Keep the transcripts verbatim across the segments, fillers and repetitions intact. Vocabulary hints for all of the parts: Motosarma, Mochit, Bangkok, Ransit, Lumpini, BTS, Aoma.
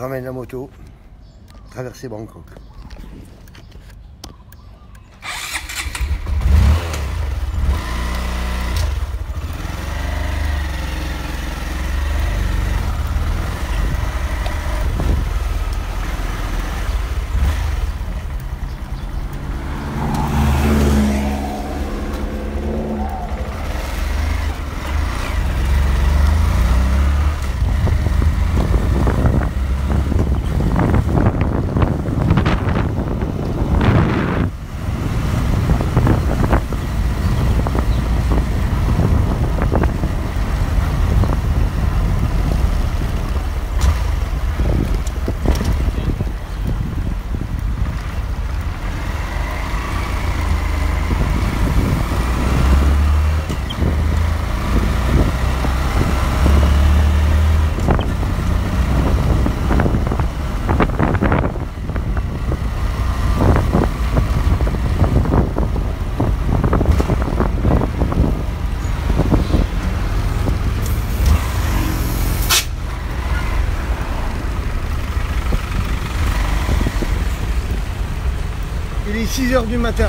ramène la moto, traverser Bangkok. Il est six heures du matin.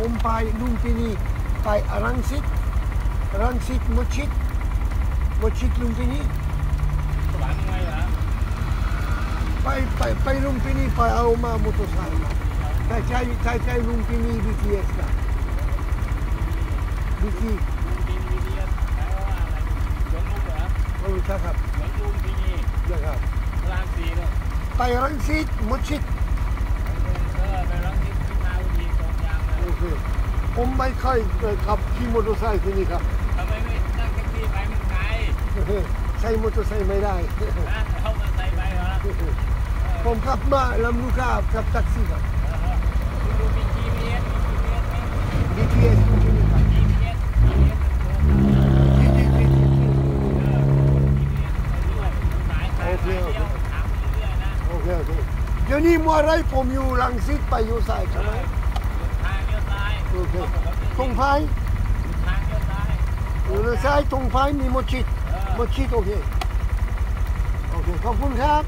Pompai, Lumpini by Ransit, Ransit Mochit, Mochit Lumpini. Pai pai pai Lumpini pai Aoma Motosarma. Tai tai tai tai Lumpini B T S na. B T. Lumpini B T S. Aoma. John Lumpini. Oh, that's right. John Lumpini. That's right. Ransit. Pai Ransit Mochit.ผมไม่ค่อยขับขี่มอเตอร์ไซค์ที่นี่ครับทำไมไม่นั่งแท็กซี่ไปเมืองไทยใช้มอเตอร์ไซค์ไม่ได้นะเข้ามอเตอร์ไซค์ไปเหรอผมขับมาลำลูกกาขับแท็กซี่ครับดู บี ที เอส บี ที เอส ที่นี่ครับ บี ที เอส โอเคโอเคโอเคโอเคเดี๋ยวนี้มัวไรผมอยู่รังสิตไปอยู่สายใช่ไหมตรงไฟหรือซ้ายตรงไฟมีมอชิดมอชิดโอเคโอเคขอบคุณครับ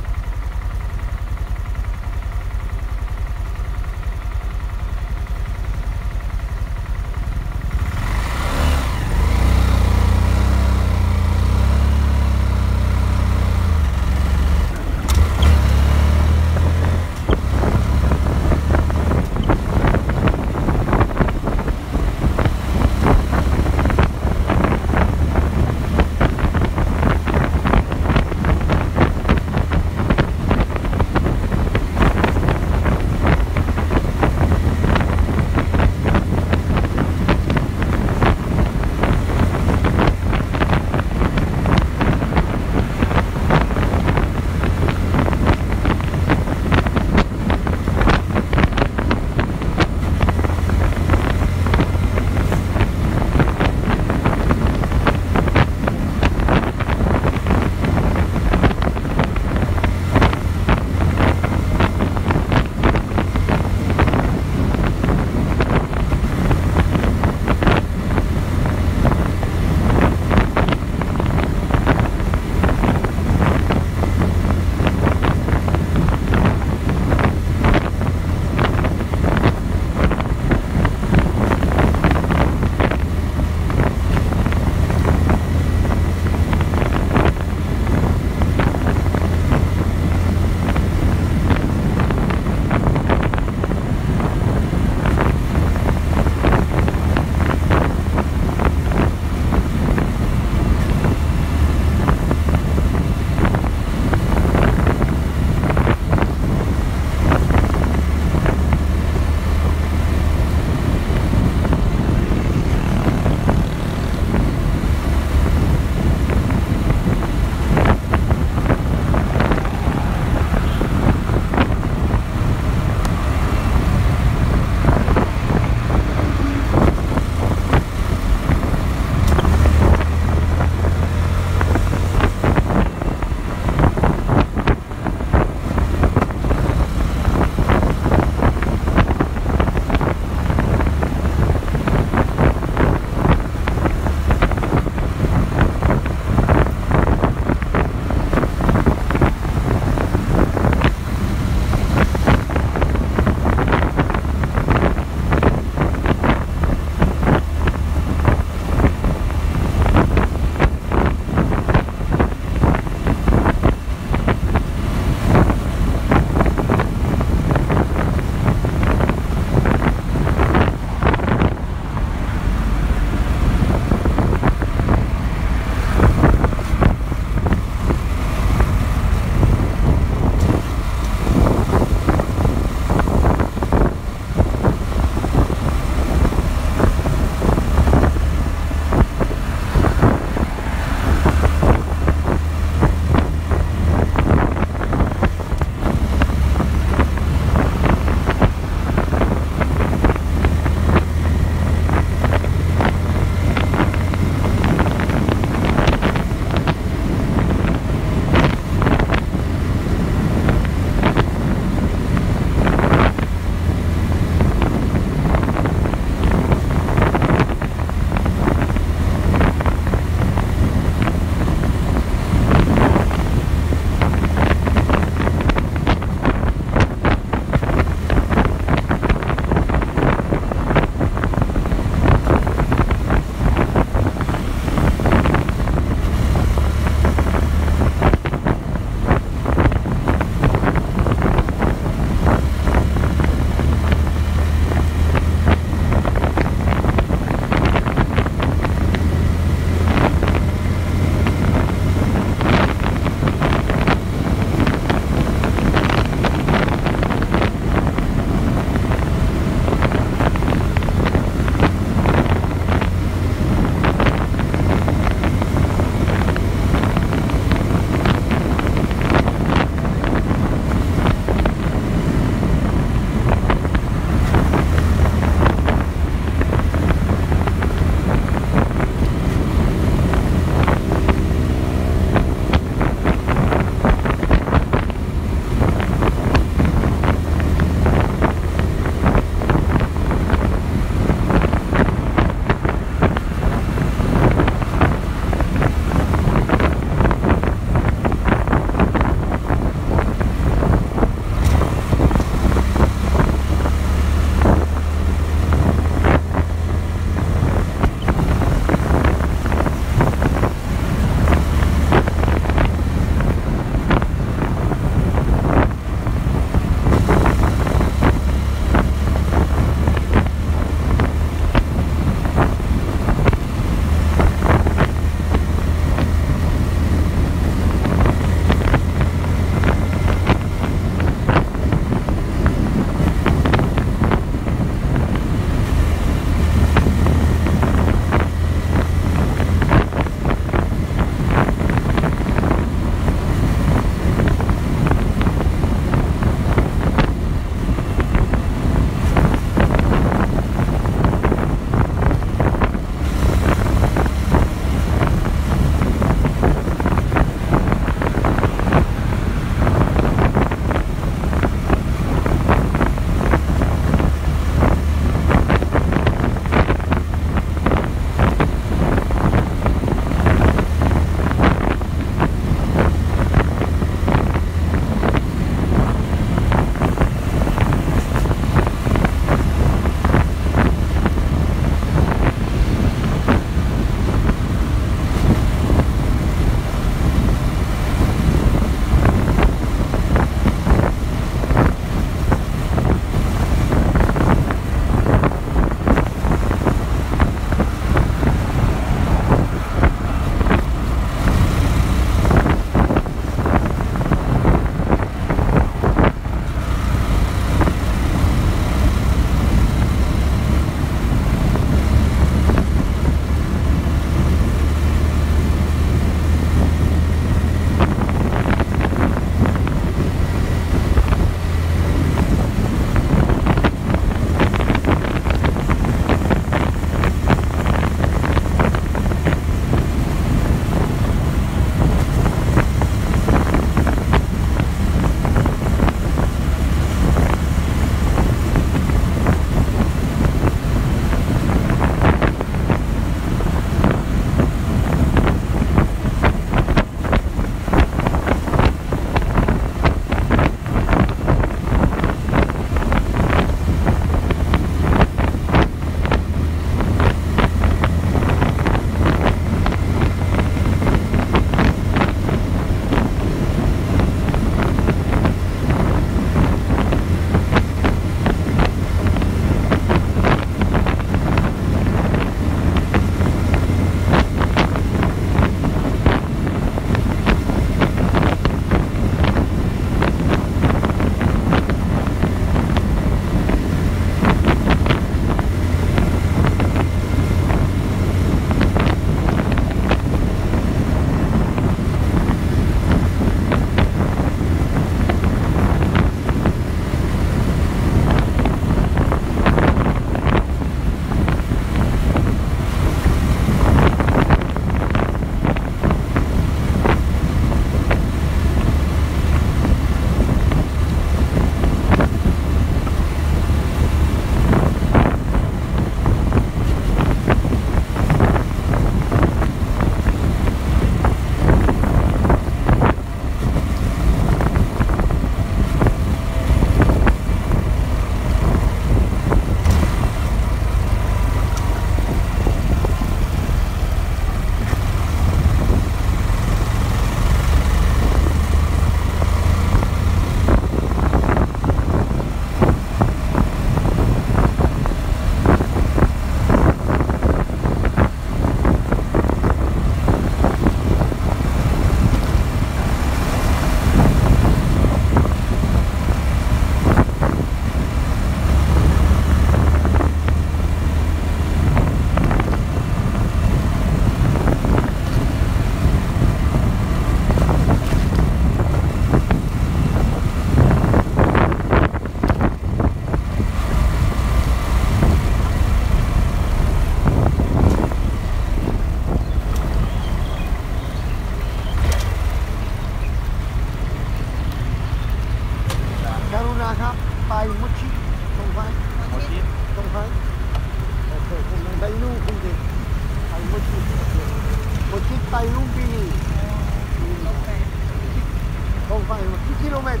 fifty kilometers.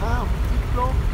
Ah, fifty kilometers.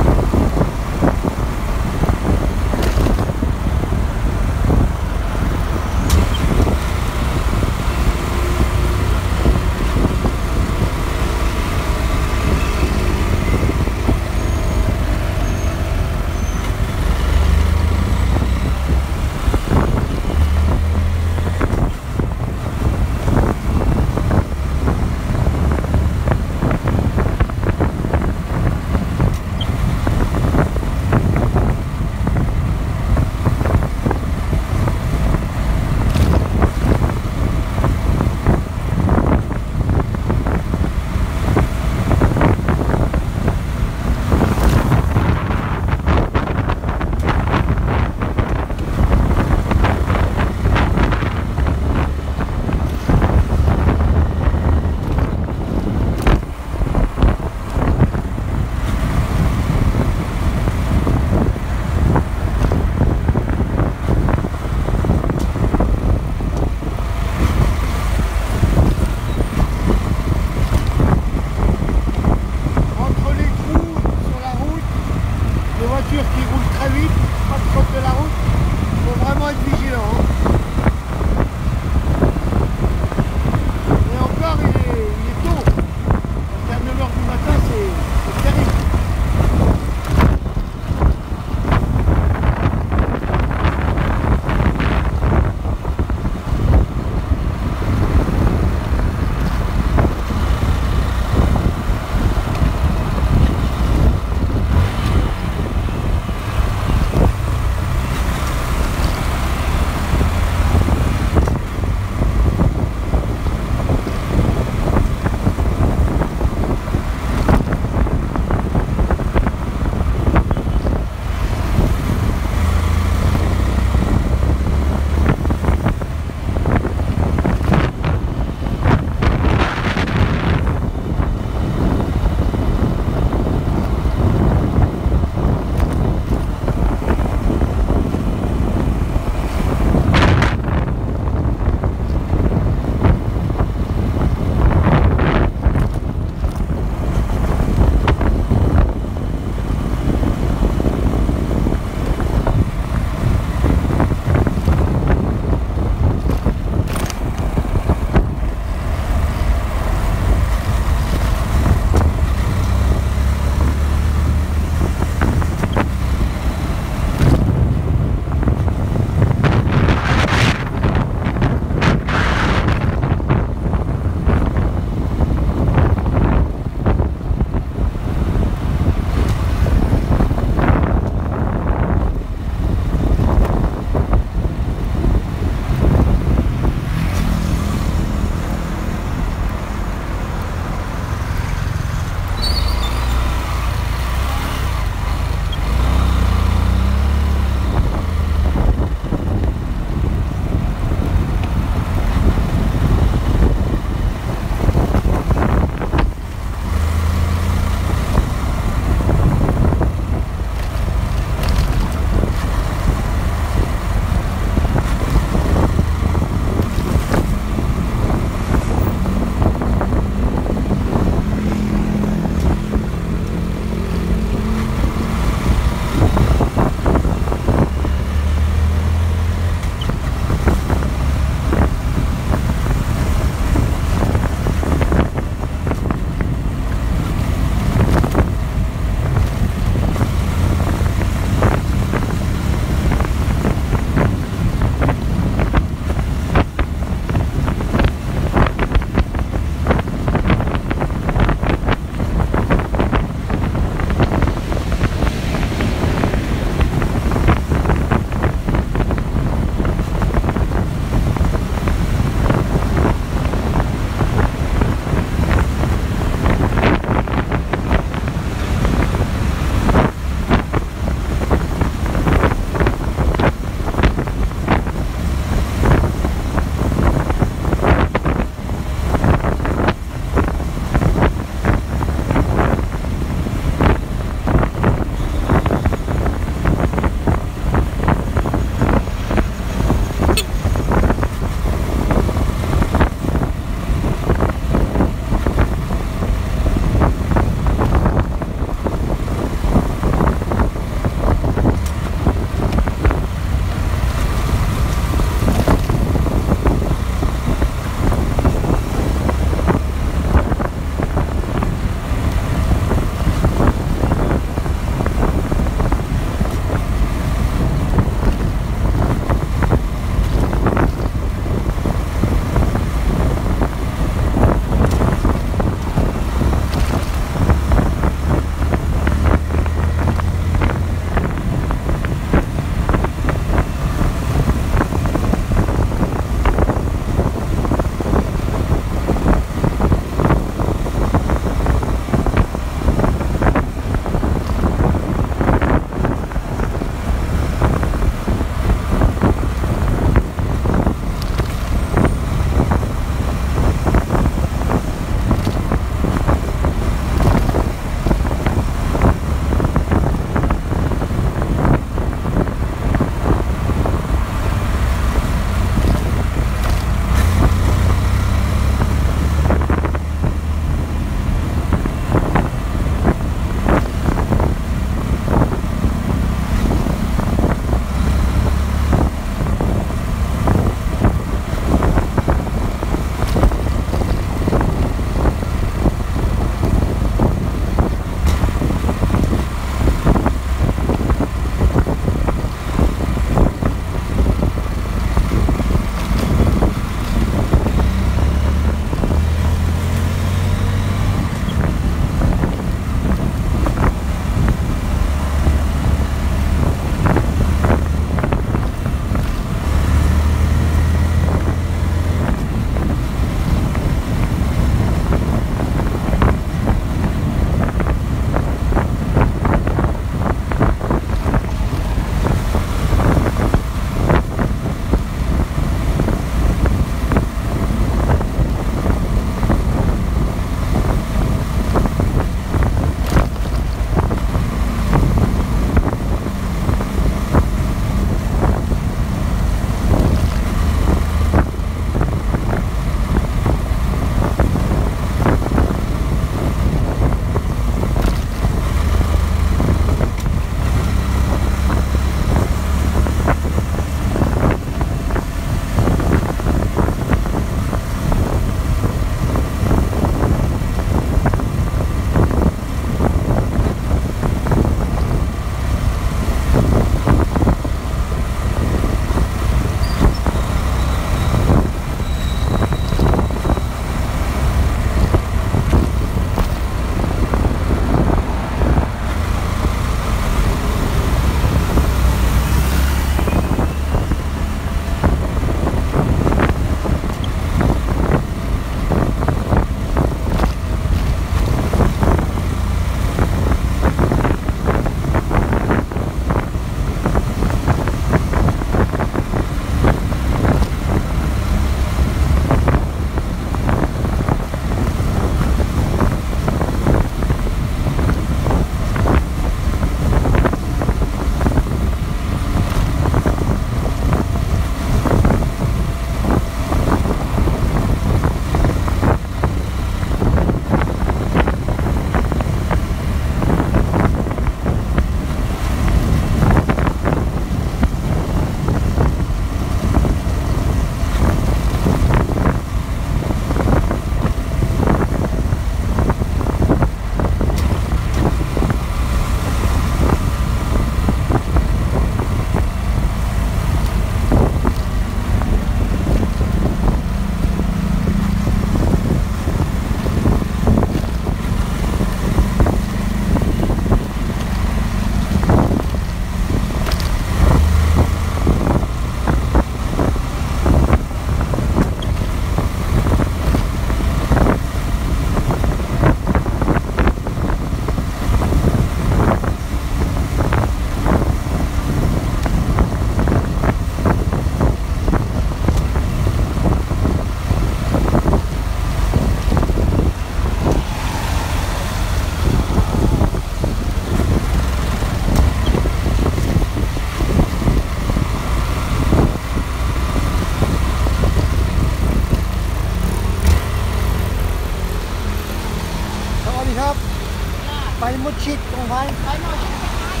một chít không phải? Phải một chít phải hai.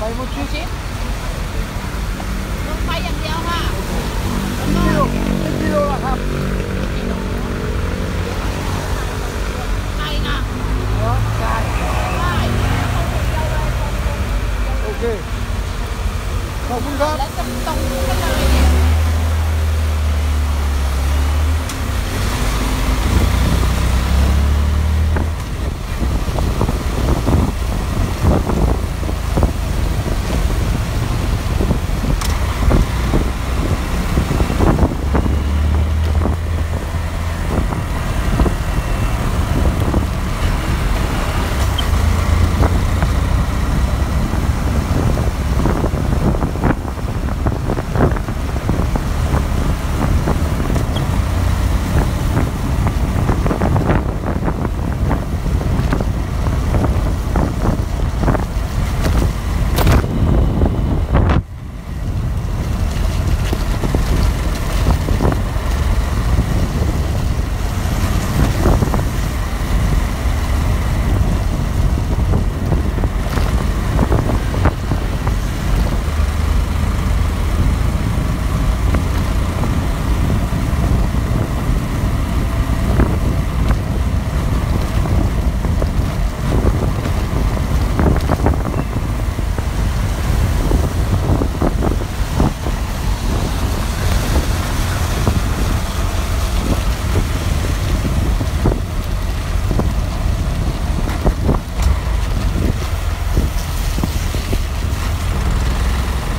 Phải một chít. Không phải một điều ha. Một kilo, một kilo là không. Này nè. Đó, cài. Ok. Không biết hết. Lấy tấm tông cái này.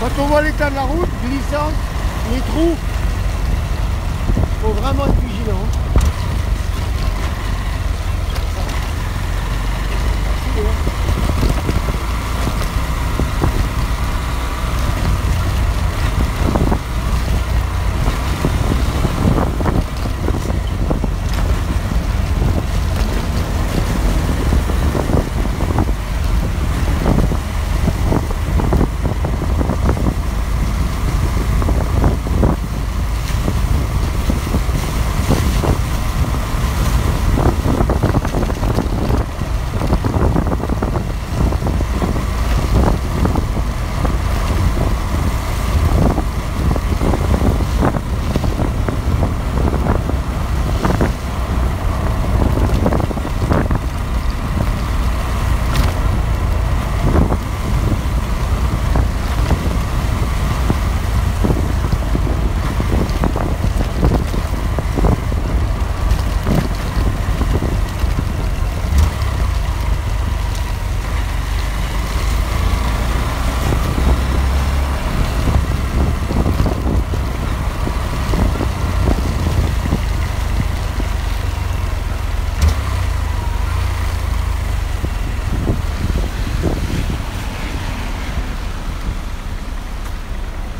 Quand on voit l'état de la route, glissante, les trous, il faut vraiment être vigilant.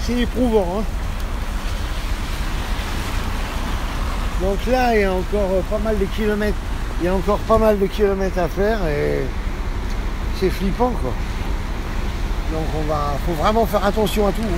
C'est éprouvant, hein. Donc là il y a encore pas mal de kilomètres il y a encore pas mal de kilomètres à faire et c'est flippant quoi. Donc on va faut vraiment faire attention à tout, hein.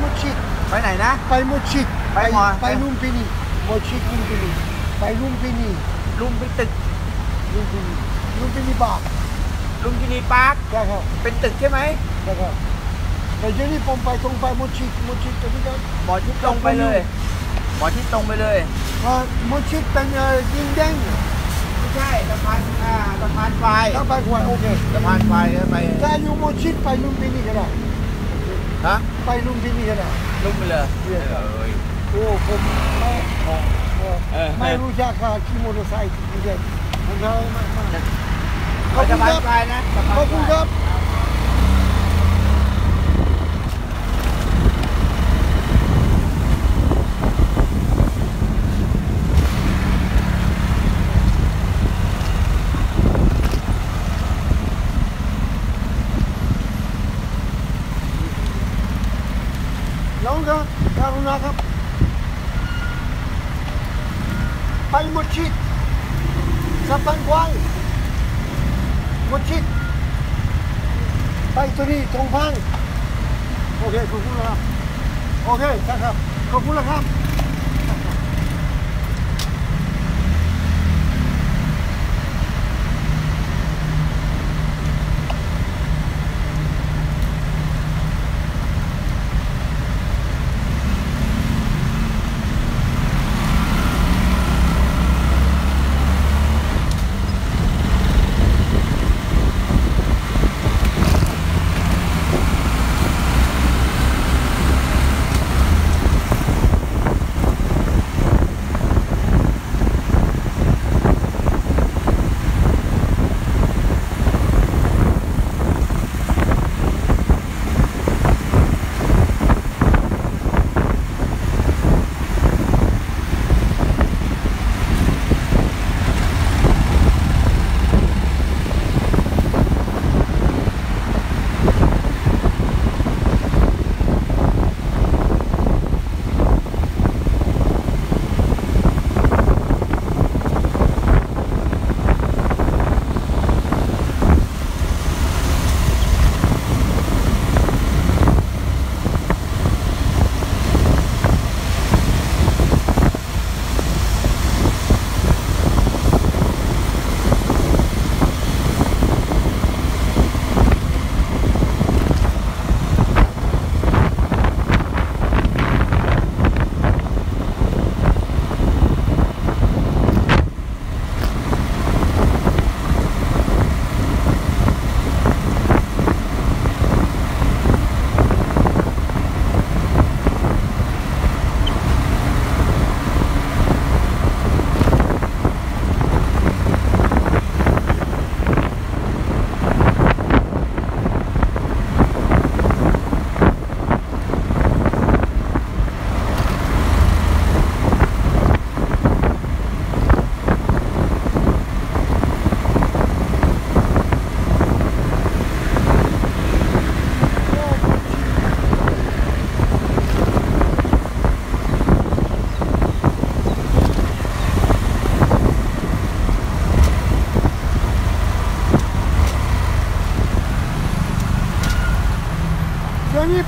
โมชิกไปไหนนะไปโมชิกไปไปลุมพินีโมชิกลุมพินีไปลุมพินีลุมไปตึกลุมพินีลุมพินีบาร์ลุมพินีปาร์คใช่ครับเป็นตึกใช่ไหมใช่ครับแต่เดี๋ยวนี้ผมไปตรงไปโมชิกโมชิกตรงนี้ก็หมอชิดตรงไปเลยหมอชิดตรงไปเลยเพราะโมชิกเป็นเอ่อยิงเด้งใช่สะพานอ่าสะพานไฟสะพานไฟโอเคสะพานไฟไปถ้าอยู่โมชิดไปลุมพินีก็ได้ฮะไปลุมพินีก็ได้ลุมไปเลยโอ้ผมไม่ไม่รู้จักขี่มอเตอร์ไซค์ไม่ได้มันเท่ามากขอบคุณครับขอบคุณครับครับไปมุชิดสะพานควายมุชิดไปตัวนี้ตรงพังโอเคขอบคุณครับโอเคครับขอบคุณครับ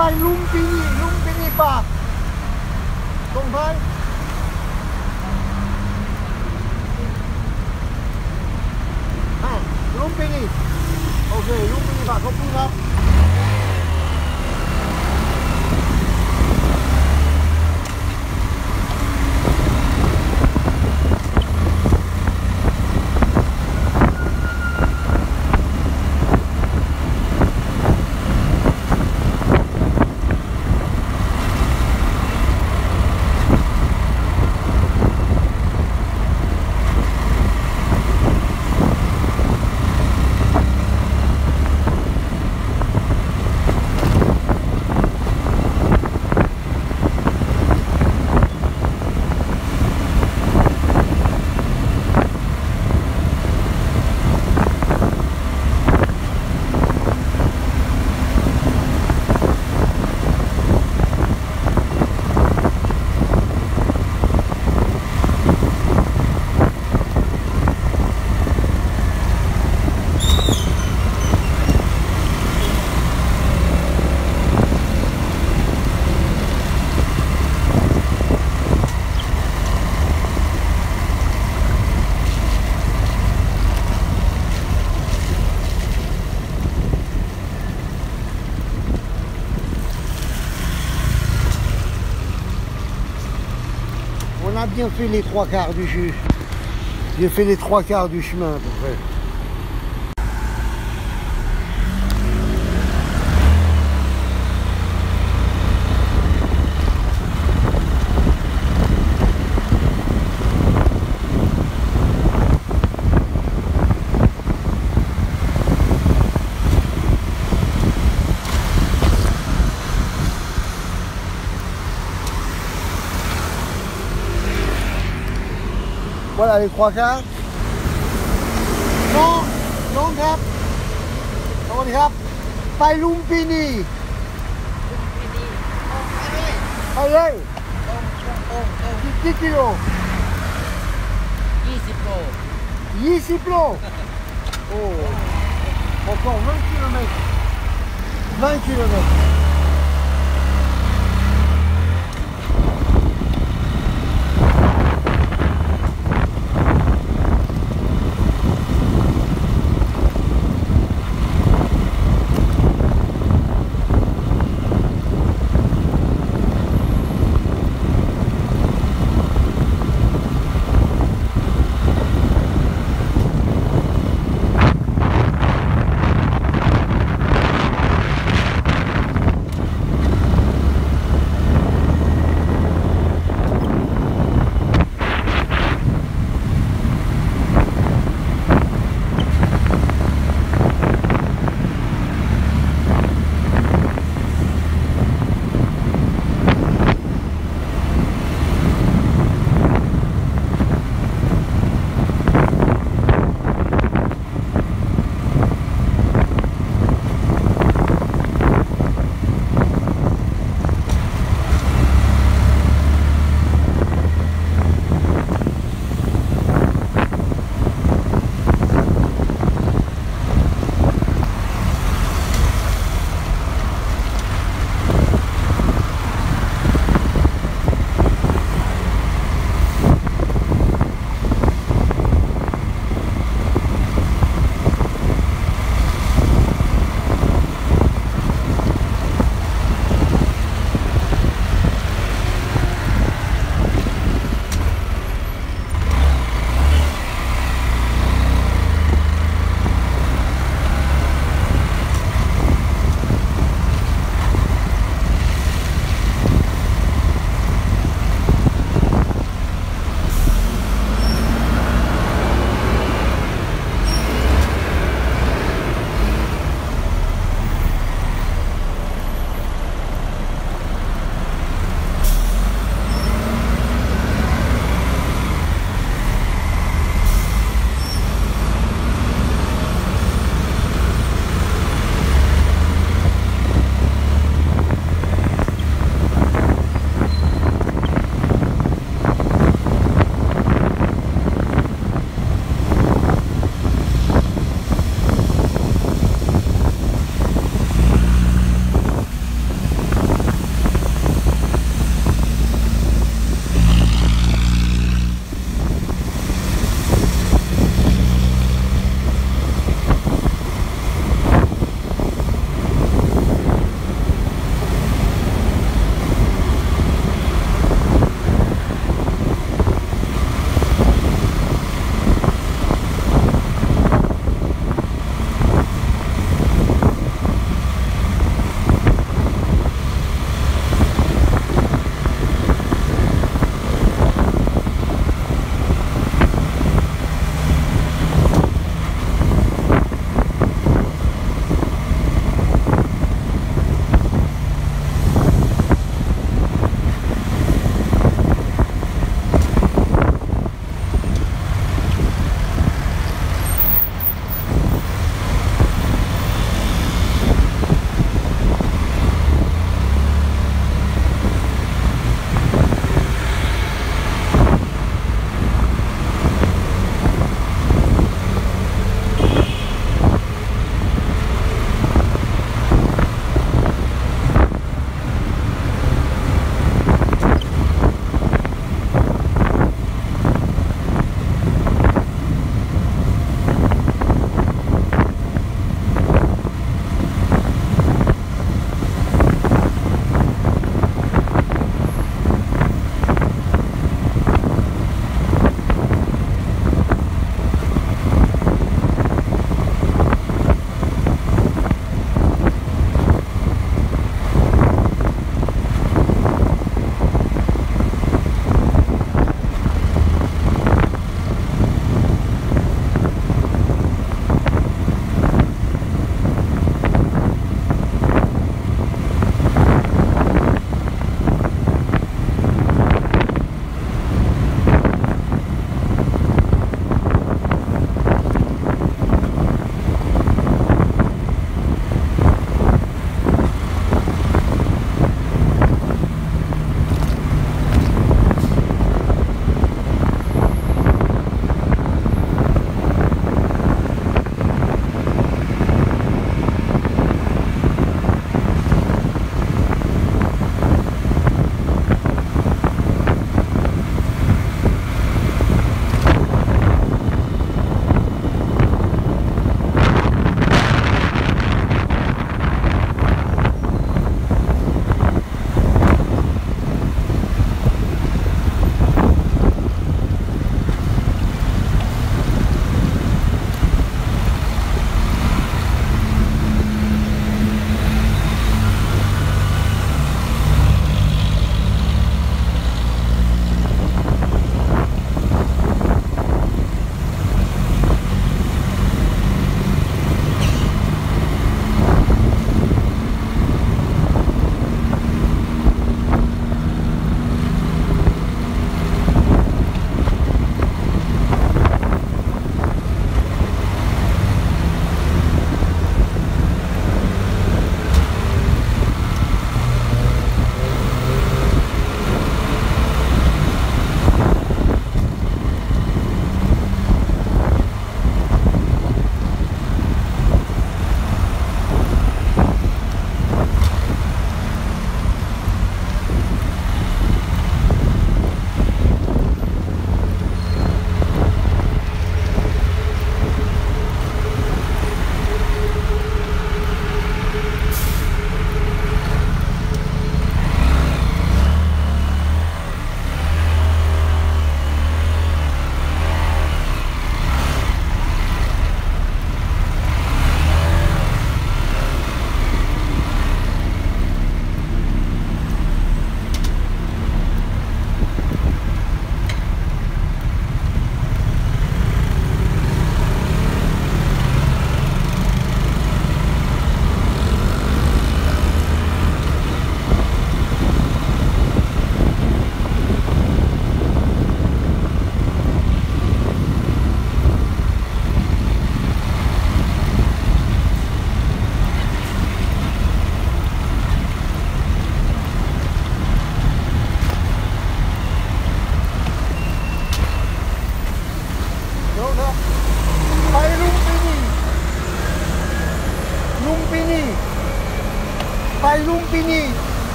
ไปลุมพินีลุมพินีป่าตรงไปลุมพินีโอเคลุมพินีป่าขอบคุณครับ a bien fait les trois quarts du jeu. J'ai fait les trois quarts du chemin à peu près. Voilà les trois quarts. Non, non cap. Non cap. Pas Lumpini. Lumpini. Allez. Allez. dix kilos. dix kilos. Oh. Encore vingt kilomètres. vingt kilomètres.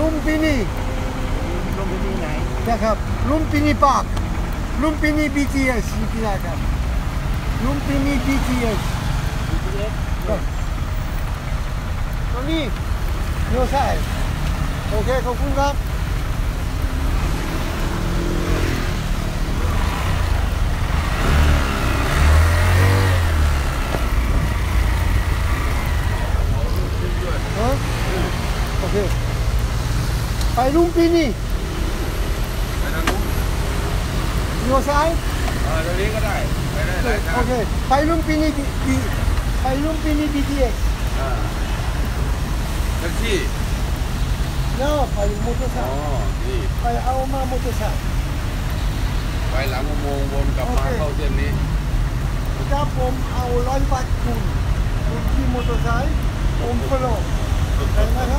Lumpini ลุมพินีไหนนะครับลุมพินีปาร์คลุมพินี บี ที เอส อยู่ที่ไหนครับลุมพินี บี ที เอส บี ที เอส ตรงนี้โน้ตไซด์โอเคขอบคุณครับโอเคไปลุมพินีโยซ้ายเออตรงนี้ก็ได้ไปได้หลายทางโอเคไปลุมพินีบีไปลุมพินี บี ที เอส อ่าแท็กซี่เนาะไปมอเตอร์ไซค์อ๋อนี่ไปเอามามอเตอร์ไซค์ไปหลังอุโมงค์วนกลับมาเข้าเส้นนี้ครับผมเอาร้อยบาทคุณคุณที่มอเตอร์ไซค์ผมก็รอได้ไหมครับ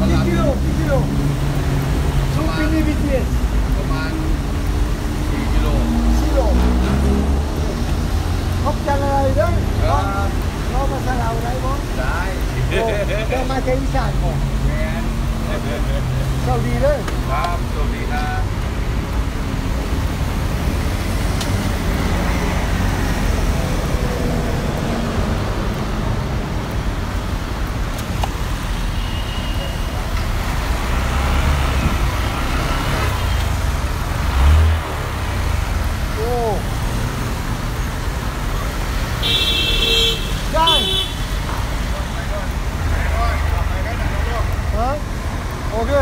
มาเที่ยวอีสานก่อนสวัสดีเลยครับสวัสดีครับโอ้ได้โอเค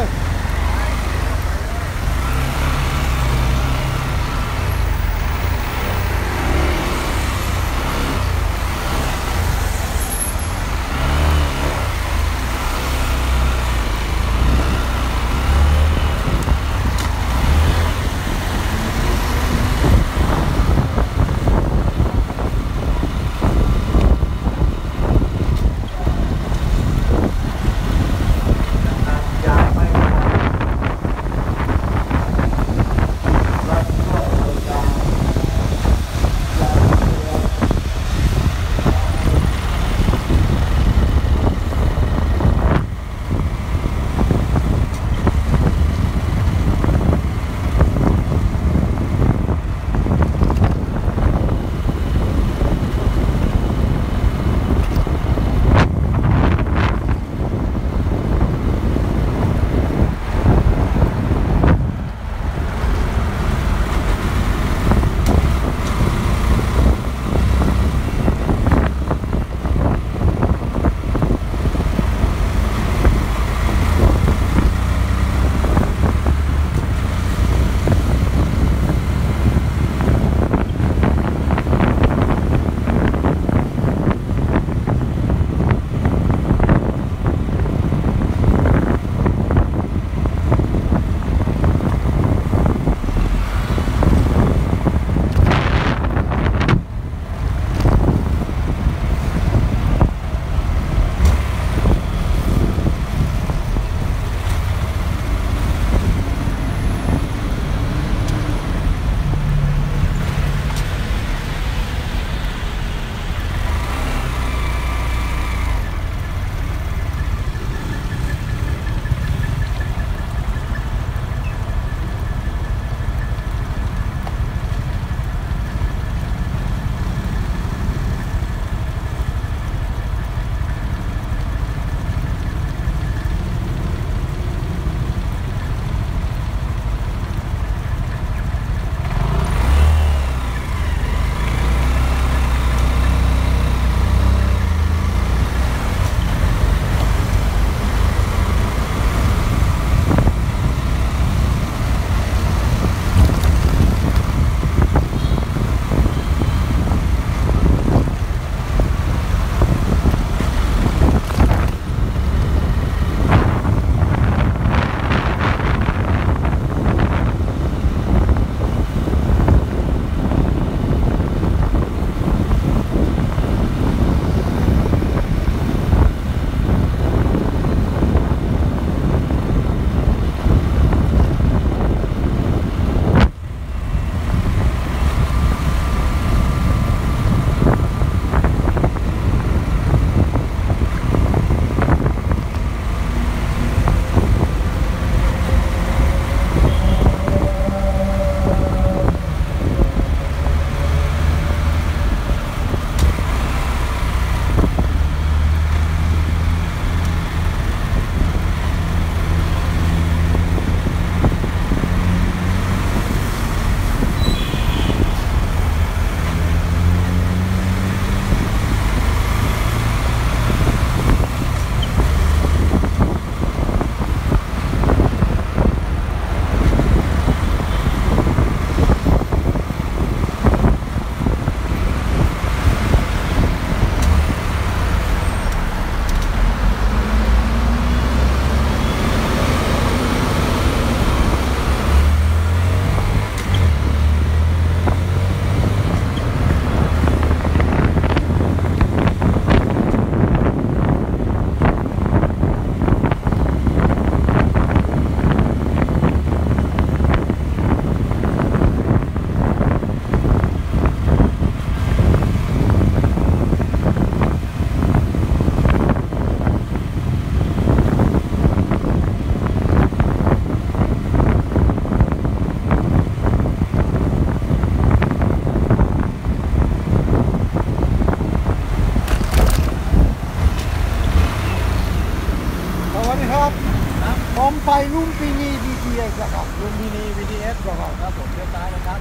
ก่อนครับผมเลี้ยวซ้ายนะครับ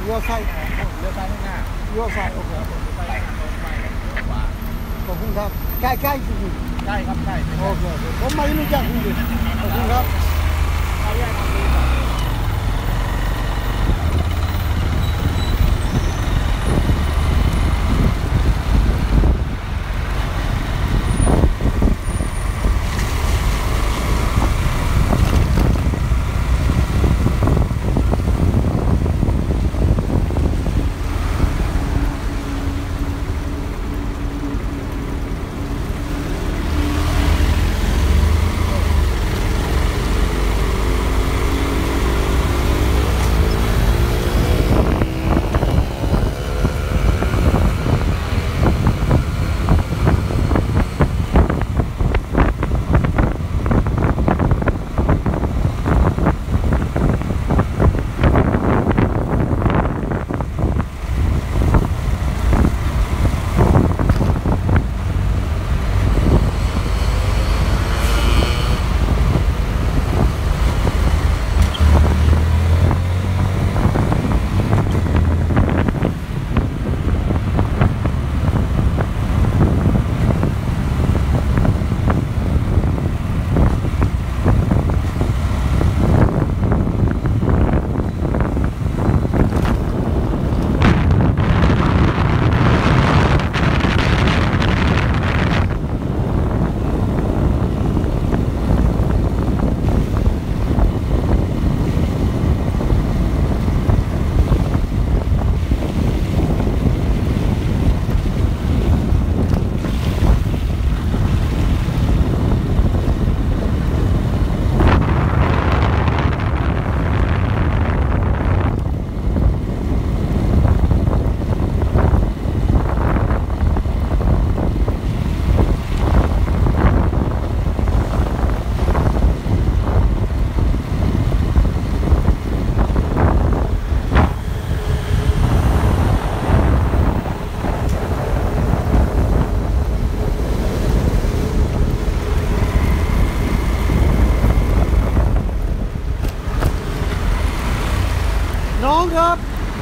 เลี้ยวซ้ายเลี้ยวซ้ายข้างหน้าเลี้ยวซ้ายโอเคครับผมเลี้ยวซ้ายตรงไปขวาขอบคุณครับใกล้ใกล้จริงๆใกล้ครับใกล้โอเคผมไม่รู้จักคุณขอบคุณครับไปแยกทางนี้ก่อน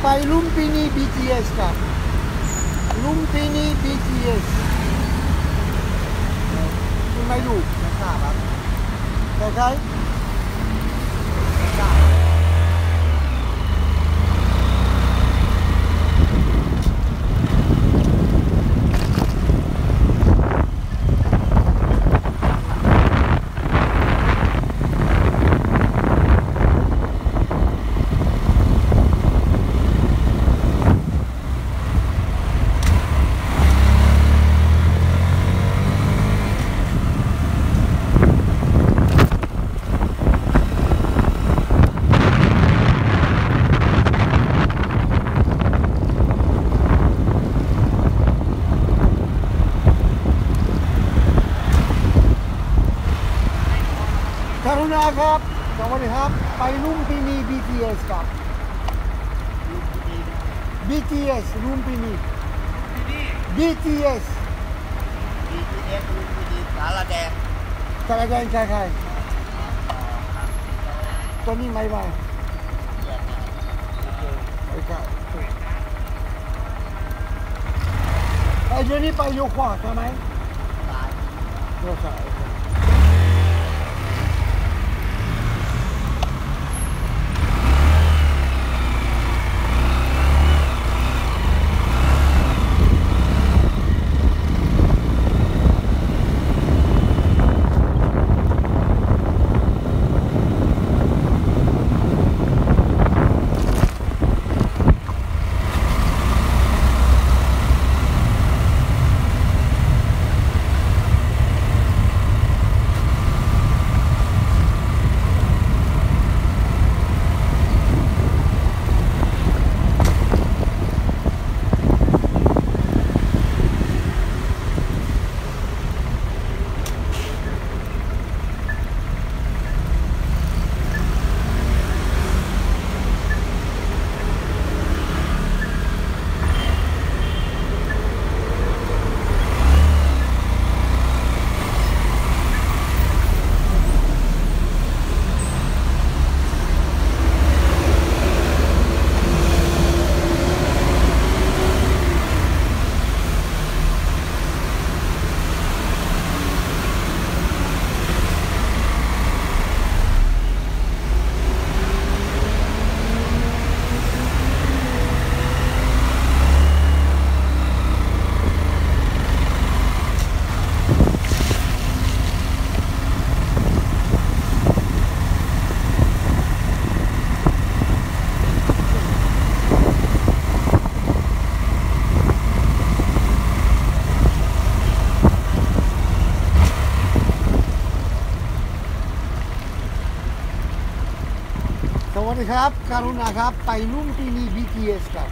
ไป Lumpini บี ที เอส ครับ Lumpini บี ที เอส คุณไม่รู้ไม่ทราบครับใช่ไหมไม่ทราบครับสวัสดีครับไปลุ่มพินี บี ที เอส ครับ บี ที เอส ลุ่มพินี บี ที เอส บี ที เอส ลุ่มพินีสาระแดงสาระแดงใช่ใช่ตัวนี้ไม่ไหวไอ้ก้าวไอ้เจนี่ไปโยขวาทำไมโยขวา ครับกรุณาครับไปลุมพินี บี ที เอส ครับ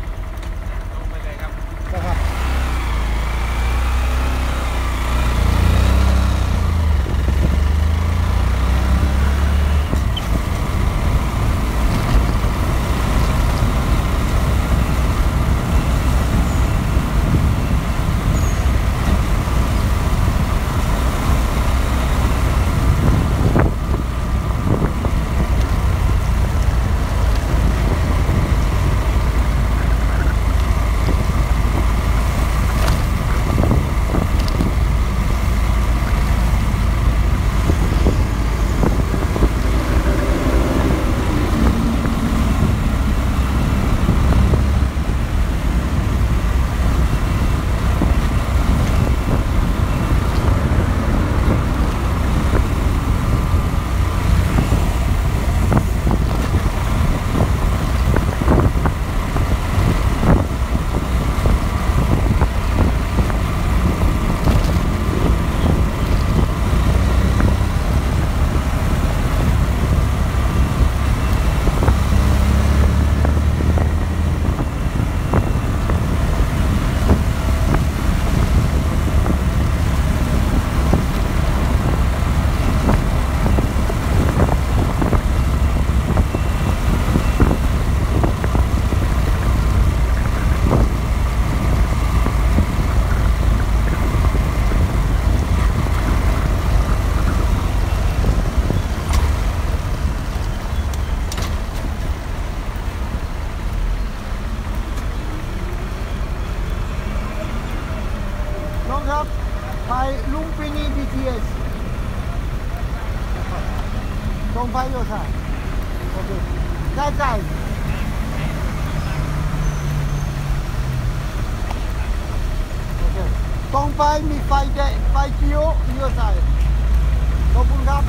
ลงไปเลยครับครับตรงไปมีไฟแดงไฟเขียวเลี้ยวซ้ายขอบคุณครับ